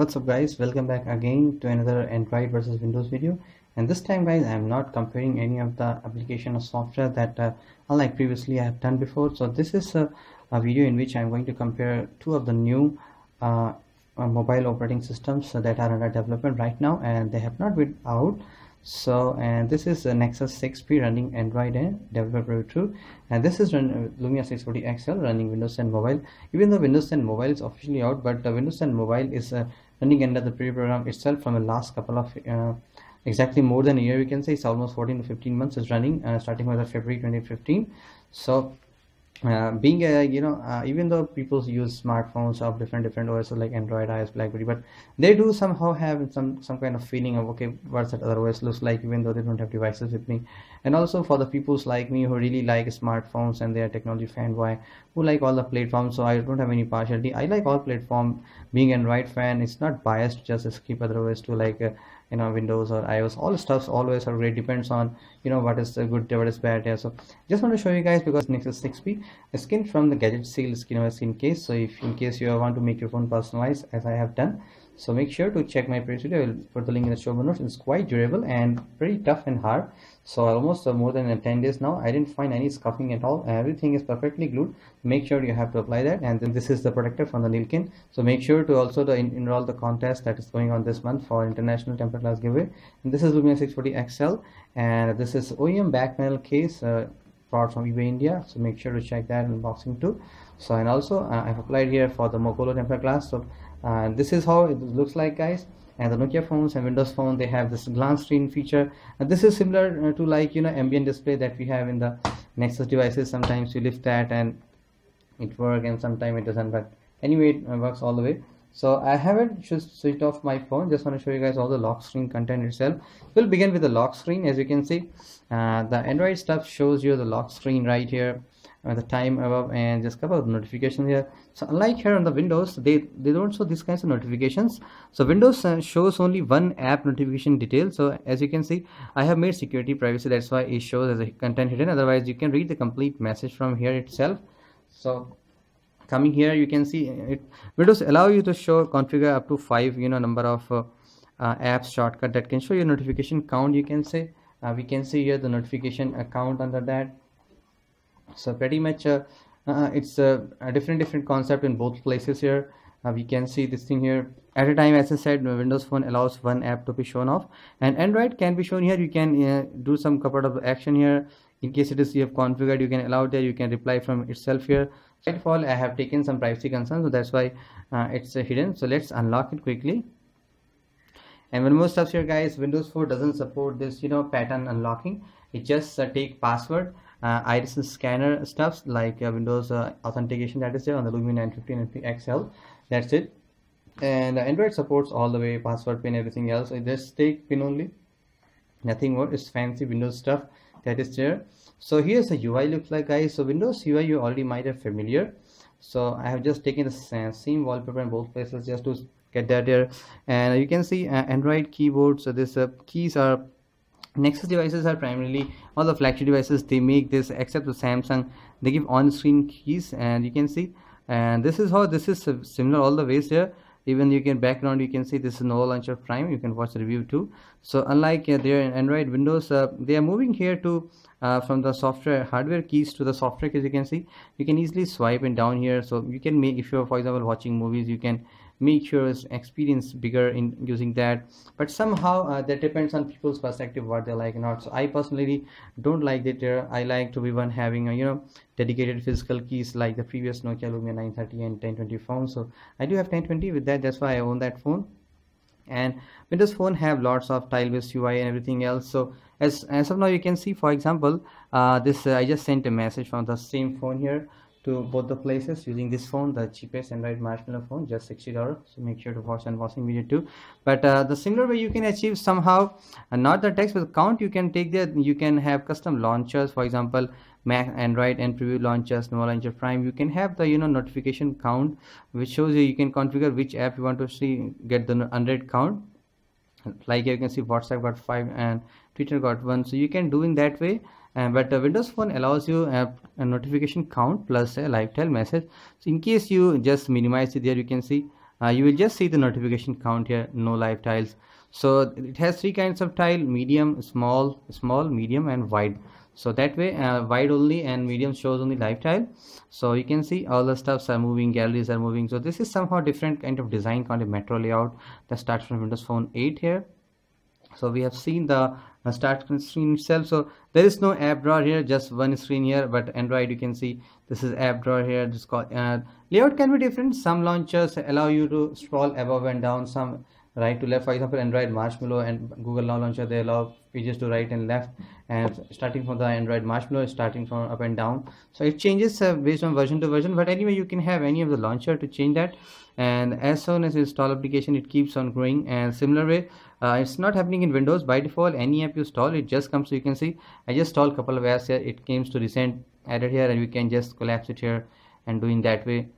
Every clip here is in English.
What's up guys, welcome back again to another Android versus Windows video. And this time guys, I am not comparing any of the application or software that unlike previously I have done before. So this is a video in which I am going to compare two of the new mobile operating systems that are under development right now and they have not been out. So and this is a Nexus 6P running Android and developer tool, and this is Lumia 640 XL running Windows 10 Mobile. Even though Windows 10 Mobile is officially out, but Windows 10 Mobile is running under the pre-program itself from the last couple of exactly more than a year, we can say. It's almost 14 to 15 months is running, starting with February 2015. So being a even though people use smartphones of different OSs like Android, iOS, BlackBerry, but they do somehow have some kind of feeling of okay, what's that other OS looks like, even though they don't have devices with me. And also for the peoples like me who really like smartphones and they are technology fanboy who like all the platforms, so I don't have any partiality. I like all platform. Being an Android fan, it's not biased just skip other OS to like Windows or iOS. All stuffs always are great, depends on what is the good, what is bad. Yeah, so just want to show you guys because Nexus 6P is skinned from the gadget seal skin case. So if in case you want to make your phone personalized as I have done, so make sure to check my previous video. I will put the link in the show notes. It's quite durable and pretty tough and hard. So almost more than 10 days now, I didn't find any scuffing at all. Everything is perfectly glued. Make sure you have to apply that. And then this is the protector from the Nilkin. So make sure to also enroll the contest that is going on this month for international tempered glass giveaway. And this is Lumia 640 XL. And this is OEM back panel case brought from eBay India. So make sure to check that in unboxing too. So and also I've applied here for the Mokolo tempered glass. So this is how it looks like guys. And the Nokia phones and Windows phone, they have this glance screen feature, and this is similar to like ambient display that we have in the Nexus devices. Sometimes you lift that and it works, and sometimes it doesn't, but anyway it works all the way. So I haven't just switched off my phone, just want to show you guys all the lock screen content itself. We'll begin with the lock screen. As you can see, the Android stuff shows you the lock screen right here, the time above, and just couple of notifications here. So unlike here on the Windows, they don't show these kinds of notifications. So Windows shows only one app notification detail. So as you can see, I have made security privacy, that's why it shows as a content hidden. Otherwise you can read the complete message from here itself. So coming here, you can see it, Windows allow you to show configure up to 5 number of apps shortcut that can show your notification count. You can say we can see here the notification account under that. So pretty much it's a different concept in both places here. We can see this thing here at a time. As I said, Windows phone allows one app to be shown off, and Android can be shown here. You can do some couple of action here. In case it is you have configured, you can allow there, you can reply from itself here. First of all, I have taken some privacy concerns, so that's why it's hidden. So let's unlock it quickly. And one more stuff here guys, Windows 4 doesn't support this pattern unlocking. It just take password iris scanner stuffs like Windows authentication that is there on the Lumia 950 XL. That's it. And Android supports all the way password, pin, everything else. It just take pin only, nothing more. It's fancy Windows stuff that is there. So here's a UI looks like guys. So Windows UI you already might have familiar. So I have just taken the same wallpaper in both places just to get that there. And you can see Android keyboard. So this keys are Nexus devices are primarily all the flagship devices, they make this except the Samsung, they give on-screen keys. And you can see, and this is how this is similar all the ways here. Even you can background, you can see this is Nova Launcher Prime, you can watch the review too. So unlike there in Android, Windows they are moving here to from the software hardware keys to the software keys. You can see you can easily swipe and down here, so you can make, if you're for example watching movies, you can make your experience bigger in using that. But somehow that depends on people's perspective, what they like or not. So I personally don't like that there. I like to be one having a dedicated physical keys like the previous Nokia Lumia 930 and 1020 phone. So I do have 1020 with that, that's why I own that phone. And Windows phone have lots of tile-based UI and everything else. So as of now, you can see, for example, this I just sent a message from the same phone here to both the places using this phone, the cheapest Android Marshmallow phone, just $60. So make sure to watch unboxing video too. But the similar way you can achieve somehow, and not the text but count, you can take that. You can have custom launchers, for example, Mac, Android, and preview launchers, Nova Launcher Prime. You can have the notification count, which shows you can configure which app you want to see get the 100 count. Like here you can see WhatsApp got 5 and Twitter got 1. So you can do in that way. But Windows phone allows you a notification count plus a lifetime message. So in case you just minimize it there, you can see you will just see the notification count here, no live tiles. So it has three kinds of tile: medium, small, medium and wide. So that way wide only and medium shows only live tile. So you can see all the stuffs are moving, galleries are moving. So this is somehow different kind of design, kind of metro layout that starts from Windows Phone 8 here. So we have seen the start screen itself. So there is no app drawer here, just one screen here. But Android, you can see this is app drawer here. This layout can be different. Some launchers allow you to scroll above and down, some right to left. For example, Android Marshmallow and Google Nova Launcher, they allow pages to right and left, and starting from the Android Marshmallow, starting from up and down. So it changes based on version to version, but anyway you can have any of the launcher to change that. And as soon as you install application, it keeps on growing. And similar way, it's not happening in Windows by default. Any app you install, it just comes. So you can see I just installed a couple of apps here, it came to recent added here, and we can just collapse it here and doing that way.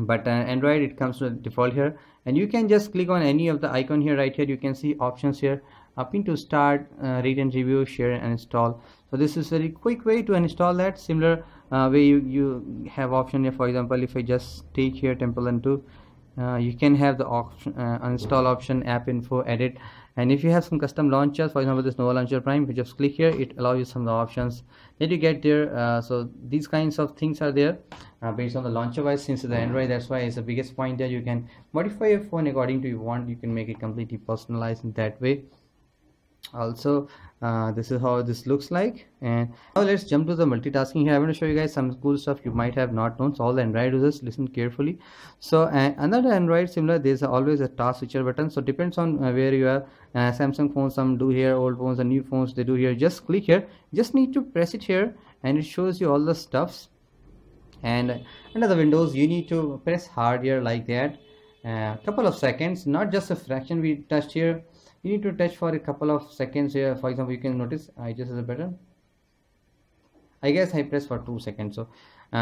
But Android, it comes to default here, and you can just click on any of the icon here. Right here you can see options here, up into start, read and review, share and install. So this is very quick way to install that. Similar way you have option here. For example, if I just take here Temple and 2, you can have the option, uninstall option, app info, edit. And if you have some custom launchers, for example this Nova Launcher Prime, if you just click here, it allows you some of the options that you get there. So these kinds of things are there based on the launcher wise. Since the Android, that's why it's the biggest point there. You can modify your phone according to you want. You can make it completely personalized in that way. Also this is how this looks like. And now let's jump to the multitasking here. I want to show you guys some cool stuff you might have not known. So all the Android users, listen carefully. So another Android similar, there's always a task switcher button. So depends on where you are. Samsung phones, some do here, old phones and new phones, they do here. Just click here, just need to press it here, and it shows you all the stuffs. And under the Windows, you need to press hard here like that, a couple of seconds, not just a fraction we touched here. You need to touch for a couple of seconds here. For example, you can notice I just is a better, I guess I press for 2 seconds. So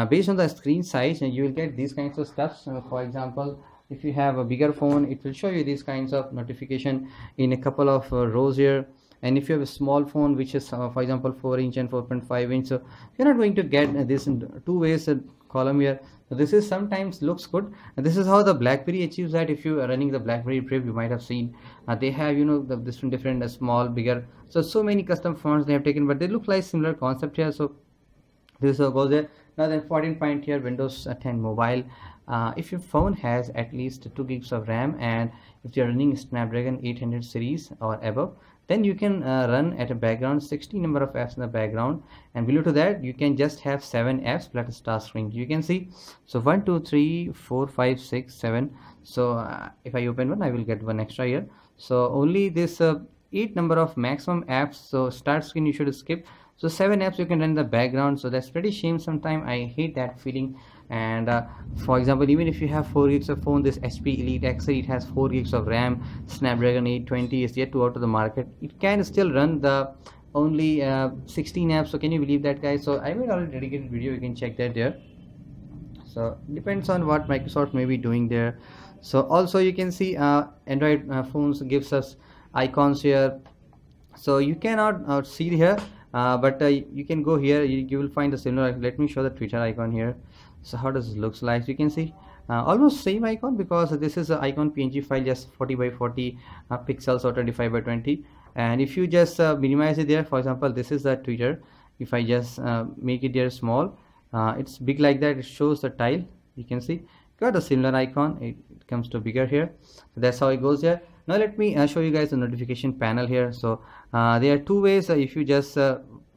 based on the screen size, you will get these kinds of stuff. So for example, if you have a bigger phone, it will show you these kinds of notification in a couple of rows here. And if you have a small phone, which is for example 4" and 4.5", so you're not going to get this in two ways column here. So this is sometimes looks good, and this is how the BlackBerry achieves that. If you are running the BlackBerry Priv, you might have seen they have, you know, the different small, bigger, so many custom fonts they have taken, but they look like similar concept here. So this goes there. Now the important point here, Windows 10 Mobile, if your phone has at least 2 gigs of RAM, and if you are running Snapdragon 800 series or above, then you can run at a background 60 number of apps in the background, and below to that you can just have 7 apps plus a star screen. You can see, so 1 2 3 4 5 6 7. So if I open one, I will get one extra here. So only this 8 number of maximum apps. So start screen you should skip. So 7 apps you can run in the background. So that's pretty shame sometimes. I hate that feeling. And for example, even if you have 4 gigs of phone, this HP Elite X3, it has 4 gigs of RAM. Snapdragon 820 is yet to out of the market. It can still run the only 16 apps. So can you believe that, guys? So I made already dedicated video, you can check that there. So depends on what Microsoft may be doing there. So also you can see Android phones gives us icons here. So you cannot see here, but you can go here, you will find the similar. Let me show the Twitter icon here. So how does this looks like? You can see almost same icon, because this is an icon PNG file, just 40 by 40 pixels or 25 by 20. And if you just minimize it there, for example this is the Twitter. If I just make it there small, it's big like that, it shows the tile. You can see got a similar icon, it comes to bigger here. So that's how it goes here. Now let me show you guys the notification panel here. So there are two ways. If you just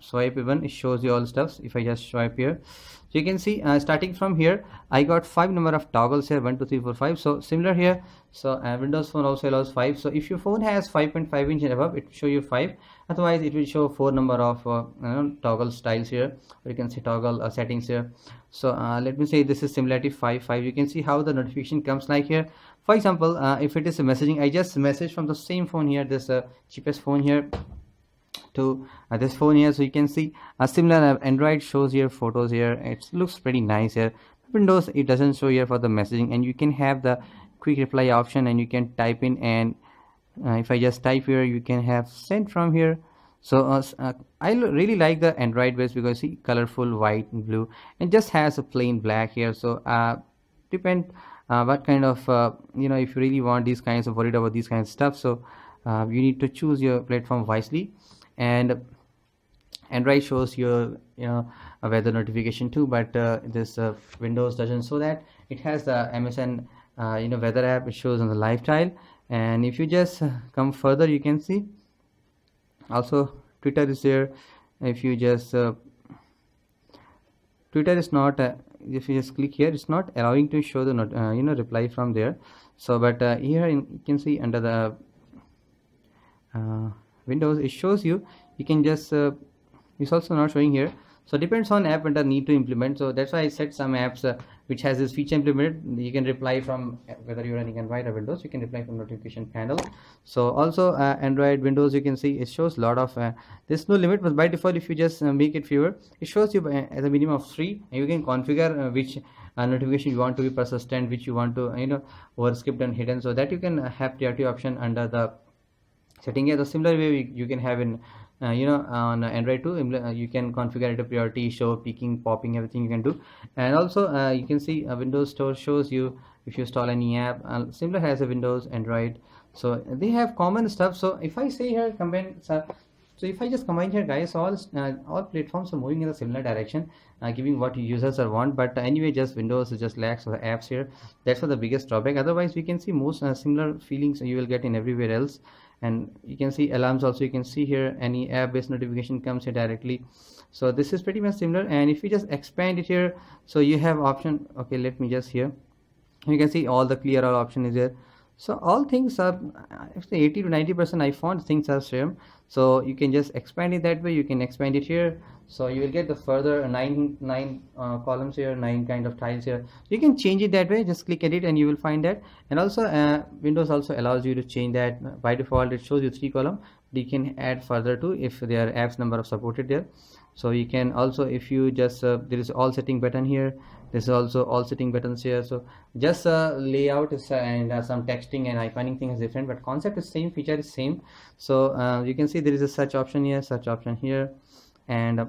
swipe even, it shows you all stuffs. If I just swipe here, so you can see starting from here I got 5 number of toggles here, 1 2 3 4 5. So similar here. So Windows Phone also allows 5. So if your phone has 5.5 inch and above, it will show you 5. Otherwise it will show 4 number of toggle styles here, or you can see toggle settings here. So let me say this is similarity 5 5. You can see how the notification comes like here. For example, if it is a messaging, I just message from the same phone here, this cheapest phone here, to this phone here. So you can see a similar Android shows your photos here. It looks pretty nice here. Windows, it doesn't show here for the messaging. And you can have the quick reply option, and you can type in, and if I just type here, you can have sent from here. So I really like the Android base, because see colorful white and blue, and just has a plain black here. So depend what kind of if you really want these kinds of worried about these kinds of stuff. So you need to choose your platform wisely, and Android shows your weather notification too, but this Windows doesn't, so that it has the MSN weather app. It shows on the live tile, and if you just come further, you can see also Twitter is there. If you just Twitter is not if you just click here, it's not allowing to show the reply from there. So but here you can see under the Windows, it shows you. You can just it's also not showing here. So depends on app and the need to implement. So that's why I said some apps which has this feature implemented, you can reply from, whether you're running Android or Windows, you can reply from notification panel. So also Android, Windows, you can see it shows a lot of there's no limit, but by default if you just make it fewer, it shows you as a minimum of 3, and you can configure which notification you want to be persistent, which you want to overskipped and hidden, so that you can have priority option under the setting here. The similar way you can have in on Android too, you can configure it a priority, show, peeking, popping, everything you can do. And also you can see a Windows Store shows you if you install any app. Similar has a Windows, Android, so they have common stuff. So if I say here combine, so if I just combine here guys, all platforms are moving in a similar direction, giving what users are want. But anyway, just Windows is just lacks the apps here. That's the biggest drawback. Otherwise we can see most similar feelings you will get in everywhere else. And you can see alarms also, you can see here any app based notification comes here directly. So this is pretty much similar. And if you just expand it here, so you have option, okay, let me just here, you can see all the clear all option is there. So all things are actually 80 to 90% I found things are same. So you can just expand it that way, you can expand it here, so you will get the further nine columns here, 9 kind of tiles here. You can change it that way, just click edit and you will find that. And also Windows also allows you to change that. By default it shows you 3 column, you can add further to if there are apps number of supported there. So you can also, if you just there is all setting button here, this is also all setting buttons here. So just layout is, and some texting and iconing thing is different, but concept is same, feature is same. So you can see there is a search option here, search option here. And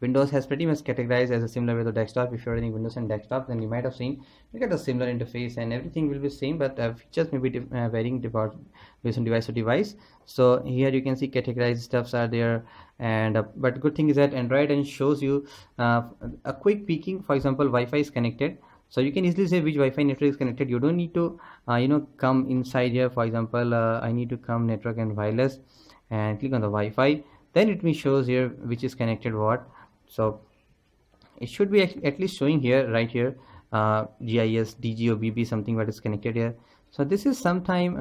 Windows has pretty much categorized as a similar way to desktop. If you're running Windows and desktop, then you might have seen you get a similar interface and everything will be same, but features may be varying based on device to device. So here you can see categorized stuffs are there. And but good thing is that Android and shows you a quick peeking. For example, Wi-Fi is connected, so you can easily say which Wi-Fi network is connected. You don't need to come inside here. For example, I need to come network and wireless and click on the Wi-Fi, then it may shows here which is connected what. So it should be at least showing here, right here, GIS, DGOBB, something what is connected here. So this is sometime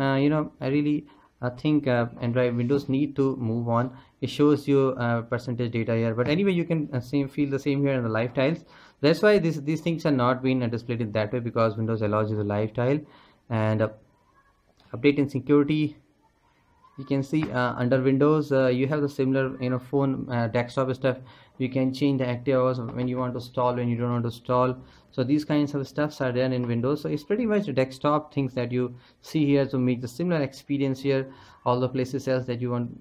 I think Android, Windows need to move on. It shows you percentage data here, but anyway you can feel the same here in the live tiles. That's why these things are not being displayed in that way, because Windows allows you the live tile. And update and security, you can see under Windows you have the similar phone, desktop stuff. You can change the active hours when you want to stall, when you don't want to stall. So these kinds of stuffs are there in Windows. So it's pretty much desktop things that you see here to make the similar experience here, all the places else that you want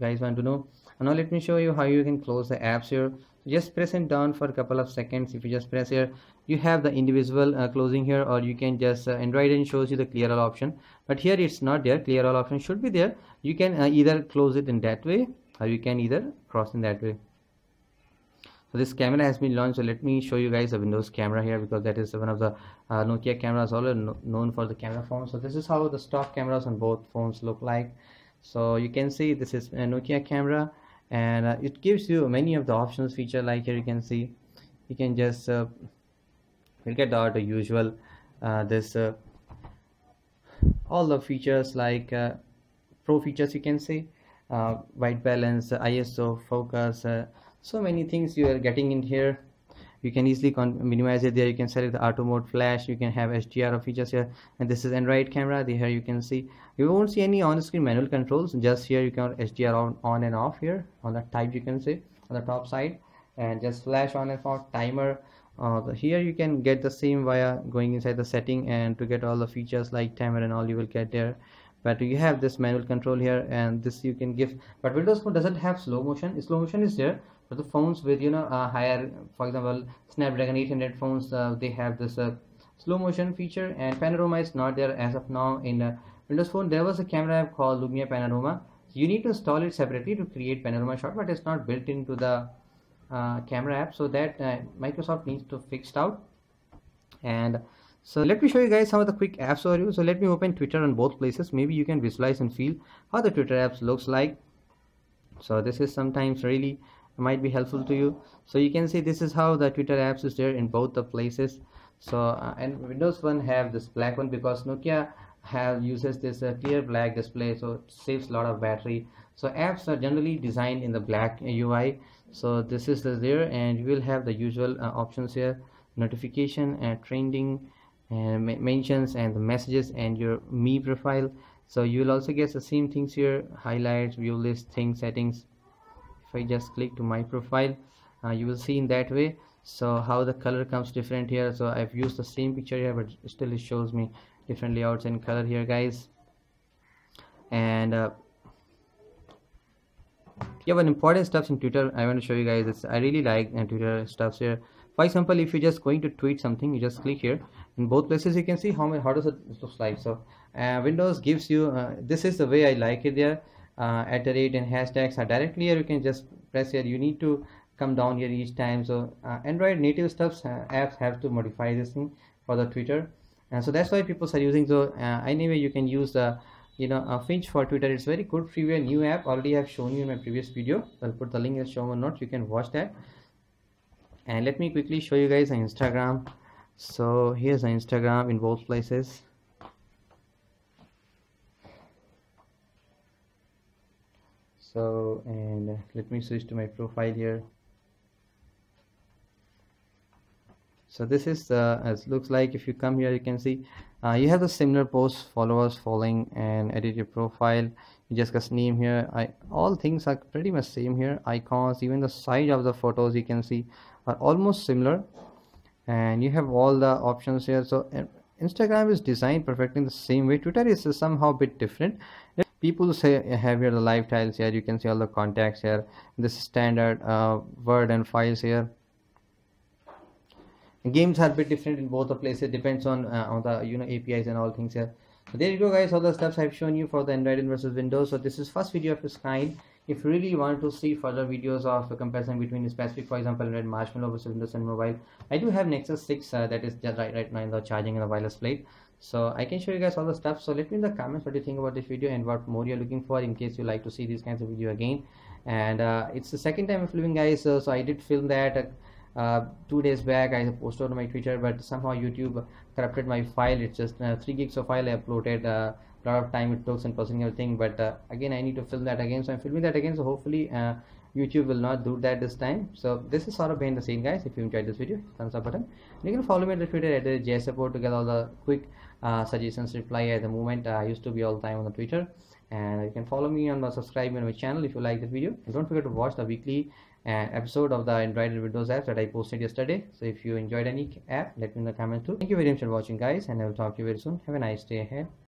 guys want to know. And now let me show you how you can close the apps here. Just press and down for a couple of seconds. If you just press here, you have the individual closing here, or you can just Android and shows you the clear all option, but here it's not there. Clear all option should be there. You can either close it in that way, or you can either cross in that way. So this camera has been launched. So let me show you guys the Windows camera here, because that is one of the Nokia cameras already known for the camera phones. So this is how the stock cameras on both phones look like. So you can see this is a Nokia camera, and it gives you many of the options feature. Like here you can see, you can just look at the usual all the features like pro features. You can see white balance, ISO, focus, so many things you are getting in here. You can easily minimize it there. You can select the auto mode, flash. You can have HDR features here. And this is Android camera. Here you can see, you won't see any on-screen manual controls. Just here you can HDR on and off here on the type, you can say on the top side, and just flash on and off, timer. Here you can get the same via going inside the setting, and to get all the features like timer and all you will get there. But you have this manual control here, and this you can give. But Windows Phone doesn't have slow motion. Slow motion is there, but the phones with higher, for example Snapdragon 800 phones, they have this slow motion feature, and panorama is not there as of now in Windows Phone. There was a camera app called Lumia Panorama. You need to install it separately to create panorama shot, but it's not built into the camera app, so that Microsoft needs to fix it out. And so let me show you guys some of the quick apps overview. So let me open Twitter on both places. Maybe you can visualize and feel how the Twitter apps looks like. So this is sometimes really might be helpful to you. So you can see this is how the Twitter apps is there in both the places. So and Windows Phone have this black one because Nokia uses this clear black display, so it saves a lot of battery. So apps are generally designed in the black UI. So this is there, and you will have the usual options here: notification and trending and mentions and the messages and your Me profile. So you will also get the same things here: highlights, view list, things, settings. If I just click to My Profile, you will see in that way. So how the color comes different here. So I've used the same picture here, but still it shows me different layouts and color here, guys. And yeah, but important stuff in Twitter I want to show you guys. It's, I really like Twitter stuff here. For example, if you're just going to tweet something, you just click here. In both places, you can see how does it looks like. So Windows gives you this is the way I like it there. At the rate and hashtags are directly here. You can just press here. You need to come down here each time. So Android native stuff apps have to modify this thing for the Twitter, and so that's why people are using. So anyway, you can use the Finch for Twitter. It's very good freeware, new app. Already have shown you in my previous video. I'll put the link in the show notes. You can watch that. And let me quickly show you guys Instagram. So here's Instagram in both places. So, and let me switch to my profile here. So this is as looks like. If you come here, you can see you have the similar posts, followers, following, and edit your profile. You just got name here. All things are pretty much same here. Icons, even the size of the photos you can see are almost similar, and you have all the options here. So Instagram is designed perfectly in the same way. Twitter is somehow a bit different. People say have here the live tiles here. You can see all the contacts here. This is standard Word and files here. Games are a bit different in both the places. Depends on the APIs and all things here. So there you go, guys. All the stuff I've shown you for the Android versus Windows. So this is first video of this kind. If you really want to see further videos of a comparison between the specific, for example, Android Marshmallow versus Windows and Mobile, I do have Nexus 6 that is just right now in the charging in the wireless plate. So I can show you guys all the stuff. So let me in the comments what you think about this video and what more you're looking for in case you like to see these kinds of video again. And it's the second time I'm filming, guys. So I did film that 2 days back. I posted on my Twitter, but somehow YouTube corrupted my file. It's just 3 gigs of file I uploaded. A lot of time it took and processing everything, but again I need to film that again. So I'm filming that again. So hopefully YouTube will not do that this time. So this is sort of behind the scene, guys. If you enjoyed this video, thumbs up button. You can follow me on the Twitter at jsupport to get all the quick suggestions, reply at the moment. I used to be all the time on the Twitter. And you can follow me and subscribe on my channel if you like the video. And don't forget to watch the weekly episode of the Android and Windows apps that I posted yesterday. So if you enjoyed any app, let me in the comment too. Thank you very much for watching, guys, and I will talk to you very soon. Have a nice day ahead.